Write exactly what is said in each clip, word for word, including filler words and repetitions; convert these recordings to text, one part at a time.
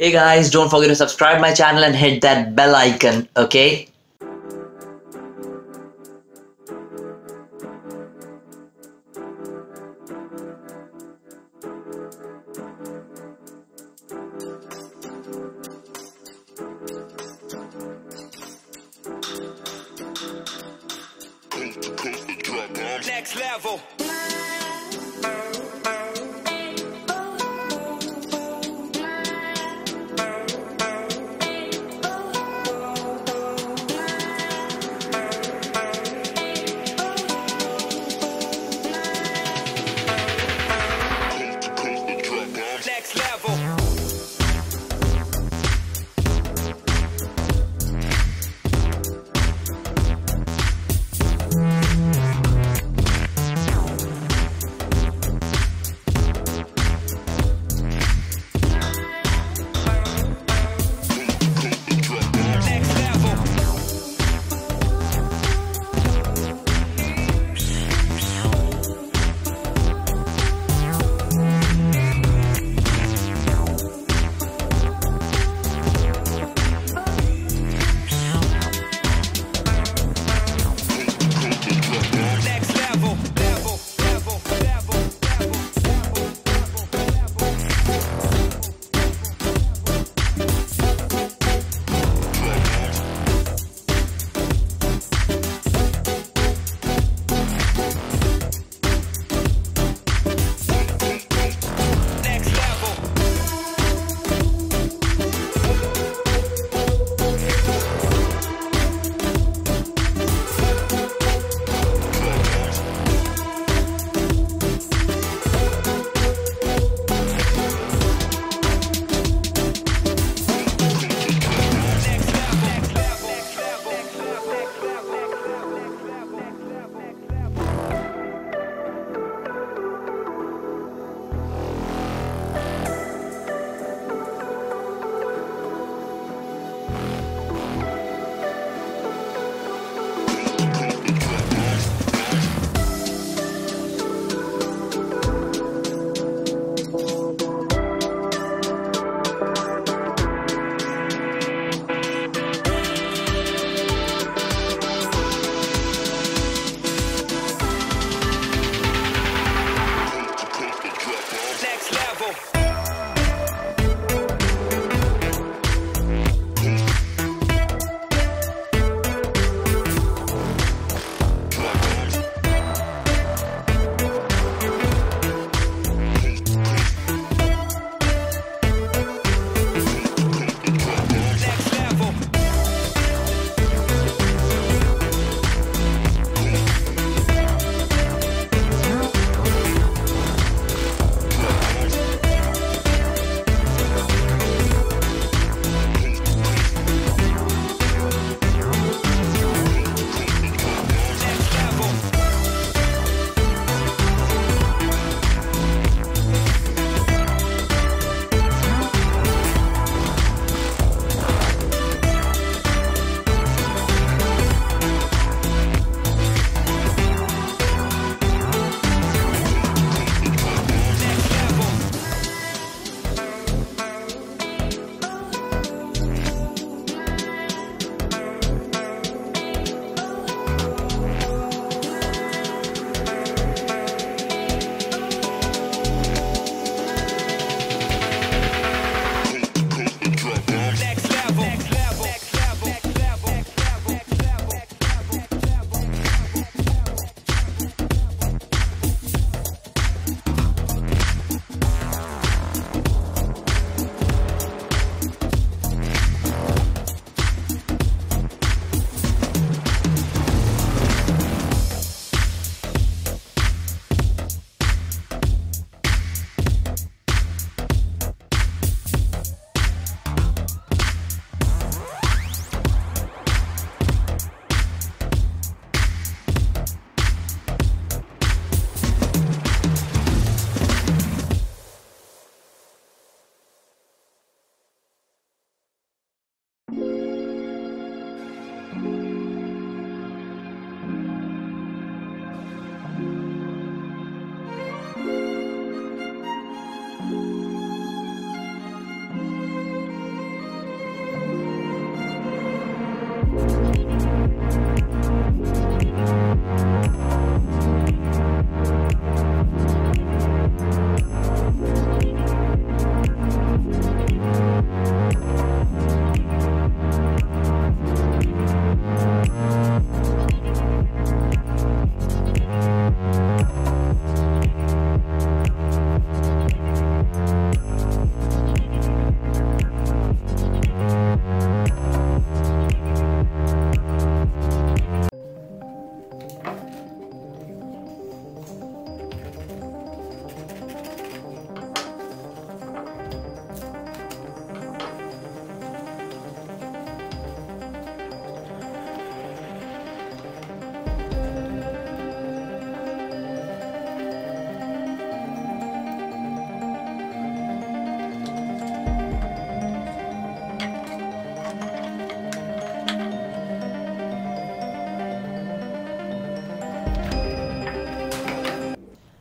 Hey guys, don't forget to subscribe my channel and hit that bell icon, okay? Next level.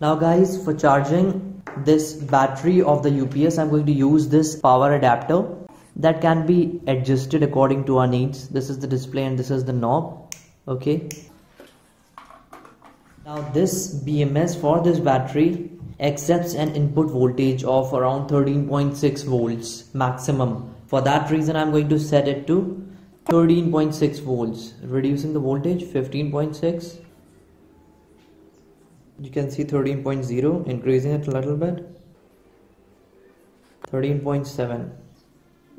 Now guys, for charging this battery of the U P S, I'm going to use this power adapter that can be adjusted according to our needs. This is the display and this is the knob. Okay. Now this B M S for this battery accepts an input voltage of around thirteen point six volts maximum. For that reason, I'm going to set it to thirteen point six volts, reducing the voltage fifteen point six. You can see thirteen point zero, increasing it a little bit, thirteen point seven,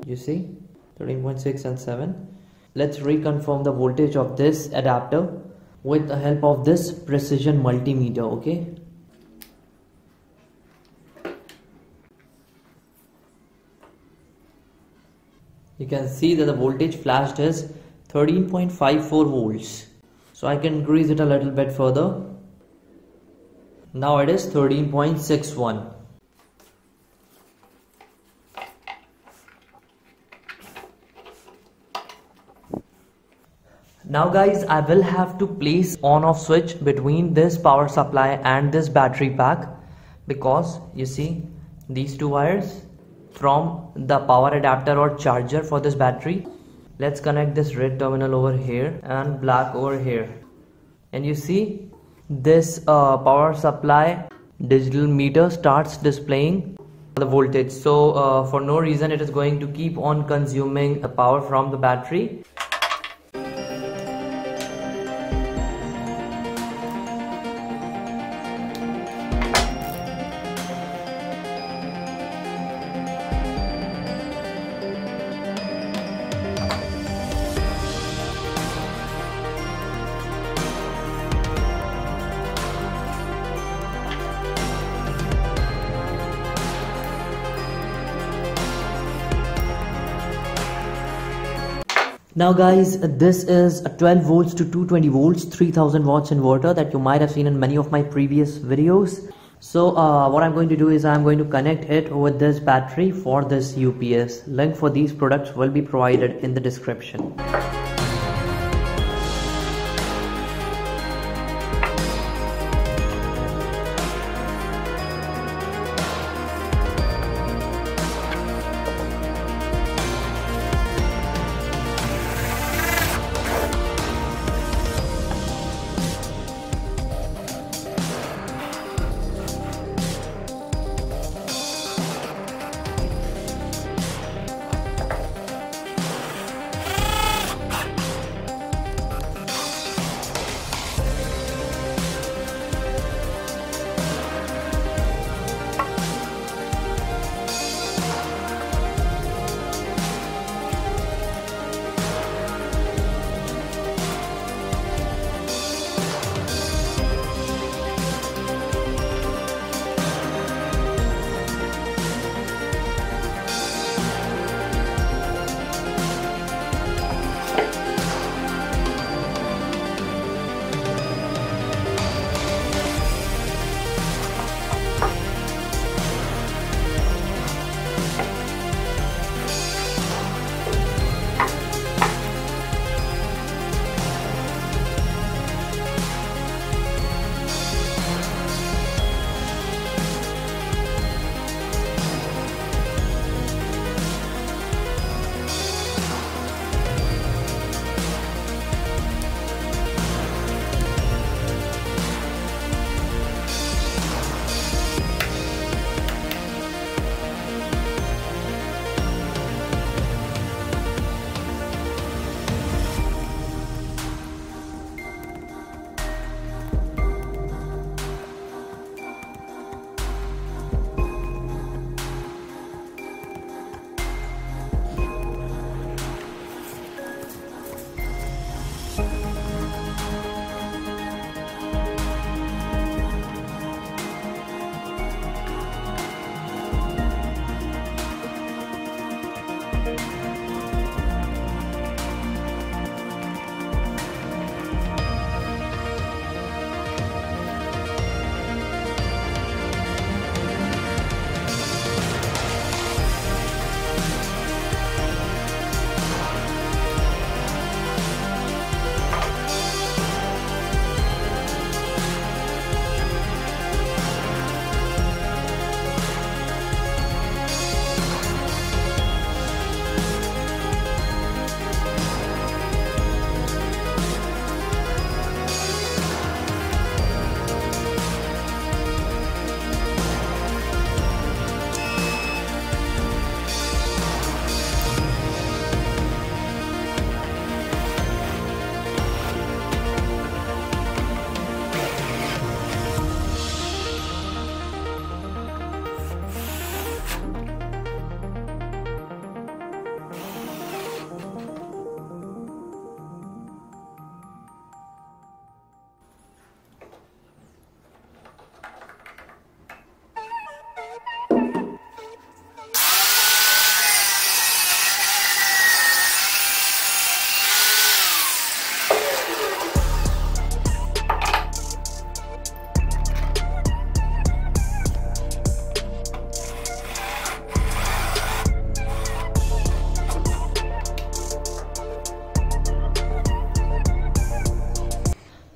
you see, thirteen point six and seven. Let's reconfirm the voltage of this adapter with the help of this precision multimeter, okay. You can see that the voltage flashed is thirteen point five four volts, so I can increase it a little bit further. Now it is thirteen point six one. Now guys, I will have to place on off switch between this power supply and this battery pack, because you see these two wires from the power adapter or charger for this battery. Let's connect this red terminal over here and black over here, and you see this uh, power supply digital meter starts displaying the voltage. So uh, for no reason it is going to keep on consuming the power from the battery. Now guys, this is a twelve volts to two hundred twenty volts three thousand watts inverter that you might have seen in many of my previous videos. So uh, what I'm going to do is I'm going to connect it with this battery for this U P S. Link for these products will be provided in the description.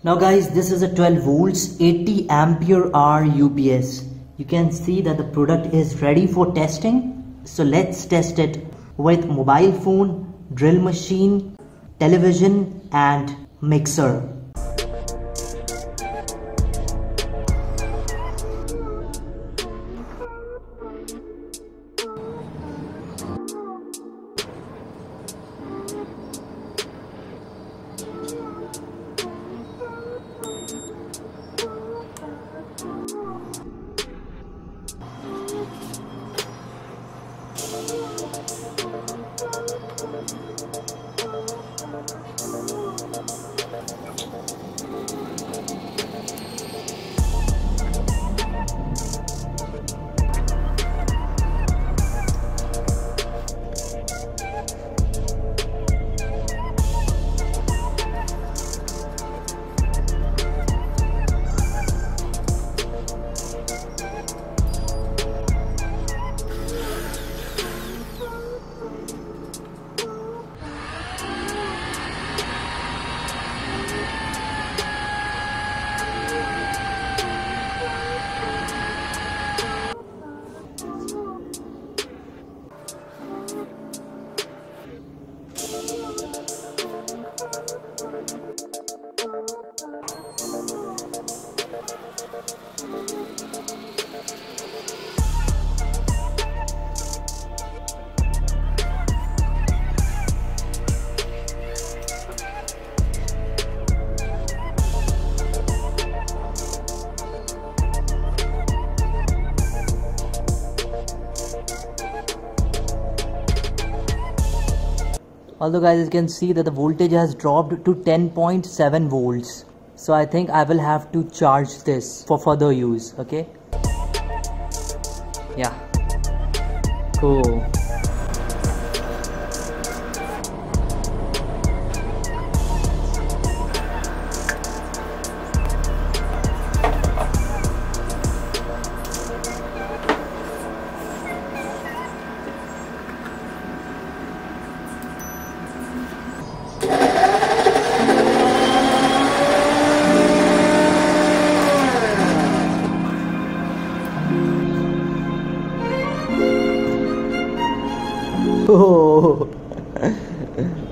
Now guys, this is a twelve volts eighty ampere hour U P S. You can see that the product is ready for testing. So let's test it with mobile phone, drill machine, television and mixer. Although guys, you can see that the voltage has dropped to ten point seven volts. So I think I will have to charge this for further use, okay? Yeah. Cool. Oh.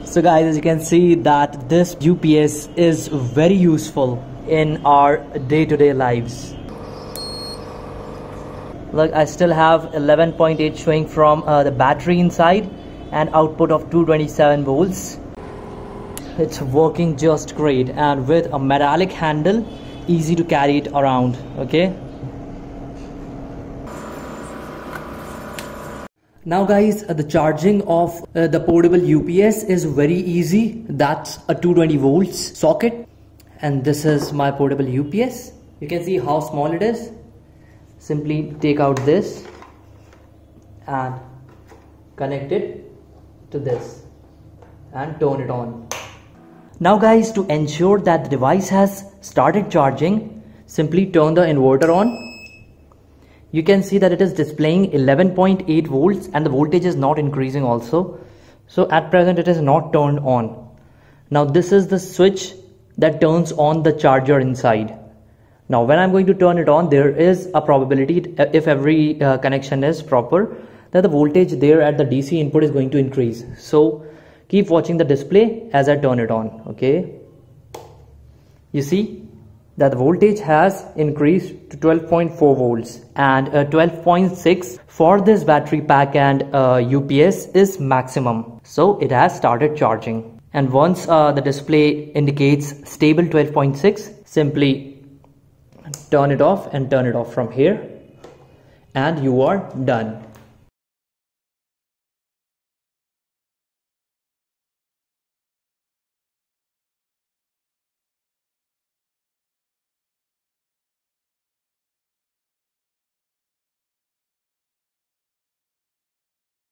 So guys, as you can see that this U P S is very useful in our day-to-day lives. Look, I still have eleven point eight showing from uh, the battery inside and output of two twenty-seven volts. It's working just great, and with a metallic handle, easy to carry it around, okay? Now guys, uh, the charging of uh, the portable U P S is very easy. That's a two twenty volts socket, and this is my portable U P S. You can see how small it is. Simply take out this and connect it to this and turn it on. Now guys, to ensure that the device has started charging, simply turn the inverter on. You can see that it is displaying eleven point eight volts and the voltage is not increasing also. So at present it is not turned on. Now this is the switch that turns on the charger inside. Now when I'm going to turn it on, there is a probability, if every uh, connection is proper, that the voltage there at the D C input is going to increase. So keep watching the display as I turn it on, okay? You see that the voltage has increased to twelve point four volts, and uh, twelve point six for this battery pack and uh, U P S is maximum. So it has started charging, and once uh, the display indicates stable twelve point six, simply turn it off and turn it off from here, and you are done.